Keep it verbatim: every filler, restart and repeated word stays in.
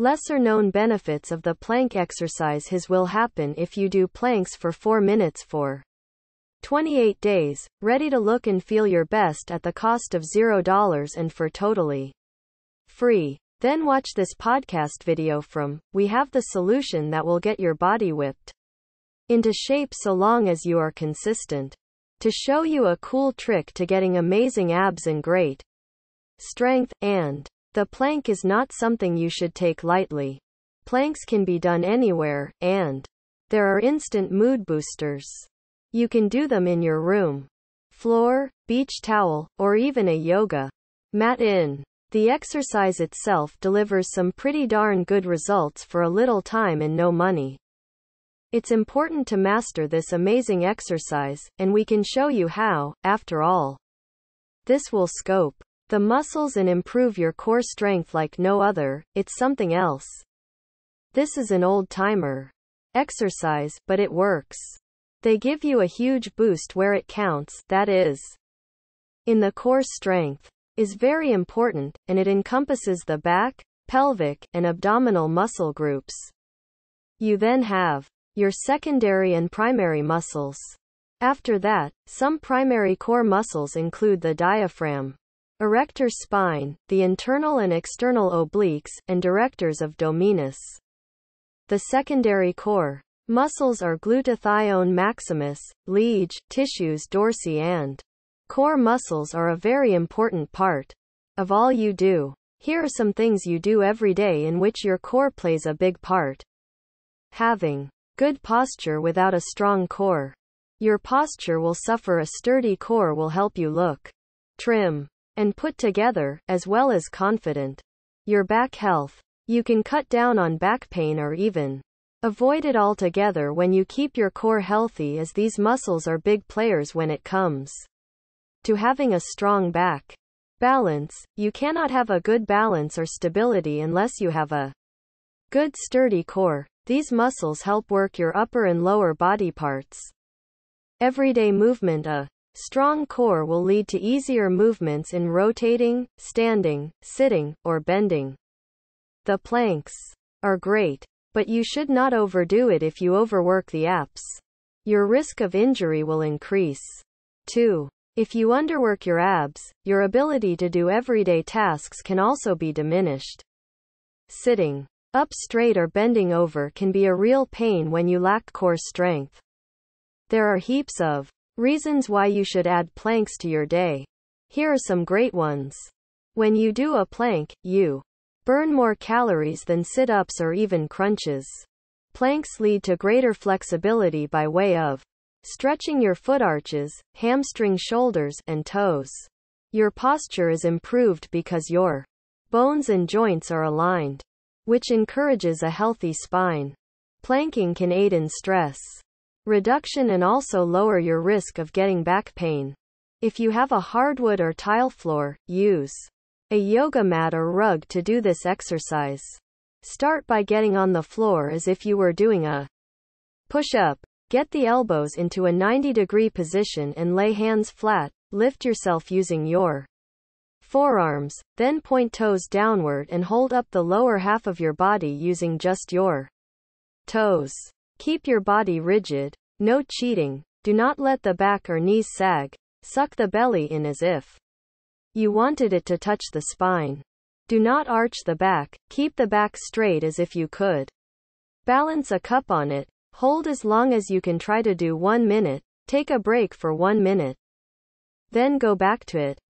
Lesser-known benefits of the plank exercise. His will happen if you do planks for four minutes for twenty-eight days, ready to look and feel your best at the cost of zero dollars and for totally free. Then watch this podcast video from We Have the Solution that will get your body whipped into shape so long as you are consistent. To show you a cool trick to getting amazing abs and great strength, and the plank is not something you should take lightly. Planks can be done anywhere, and there are instant mood boosters. You can do them in your room, floor, beach towel, or even a yoga mat in. The exercise itself delivers some pretty darn good results for a little time and no money. It's important to master this amazing exercise, and we can show you how. After all, this will scope the muscles and improve your core strength like no other. It's something else. This is an old-timer exercise, but it works. They give you a huge boost where it counts, that is, in the core. Strength is very important, and it encompasses the back, pelvic, and abdominal muscle groups. You then have your secondary and primary muscles. After that, some primary core muscles include the diaphragm, erector spine, the internal and external obliques, and directors of dominus. The secondary core muscles are glutathione maximus, liege, tissues dorsi, and core muscles are a very important part of all you do. Here are some things you do every day in which your core plays a big part. Having good posture. Without a strong core, your posture will suffer. A sturdy core will help you look trim and put together, as well as confident. Your back health. You can cut down on back pain or even avoid it altogether when you keep your core healthy, as these muscles are big players when it comes to having a strong back. Balance. You cannot have a good balance or stability unless you have a good sturdy core. These muscles help work your upper and lower body parts. Everyday movement. A strong core will lead to easier movements in rotating, standing, sitting, or bending. The planks are great, but you should not overdo it. If you overwork the abs, your risk of injury will increase. two. If you underwork your abs, your ability to do everyday tasks can also be diminished. Sitting up straight or bending over can be a real pain when you lack core strength. There are heaps of reasons why you should add planks to your day. Here are some great ones. When you do a plank, you burn more calories than sit-ups or even crunches. Planks lead to greater flexibility by way of stretching your foot arches, hamstring shoulders, and toes. Your posture is improved because your bones and joints are aligned, which encourages a healthy spine. Planking can aid in stress reduction and also lower your risk of getting back pain. If you have a hardwood or tile floor, use a yoga mat or rug to do this exercise. Start by getting on the floor as if you were doing a push-up. Get the elbows into a ninety degree position and lay hands flat. Lift yourself using your forearms, then point toes downward and hold up the lower half of your body using just your toes. Keep your body rigid. No cheating. Do not let the back or knees sag. Suck the belly in as if you wanted it to touch the spine. Do not arch the back. Keep the back straight as if you could balance a cup on it. Hold as long as you can. Try to do one minute. Take a break for one minute. Then go back to it.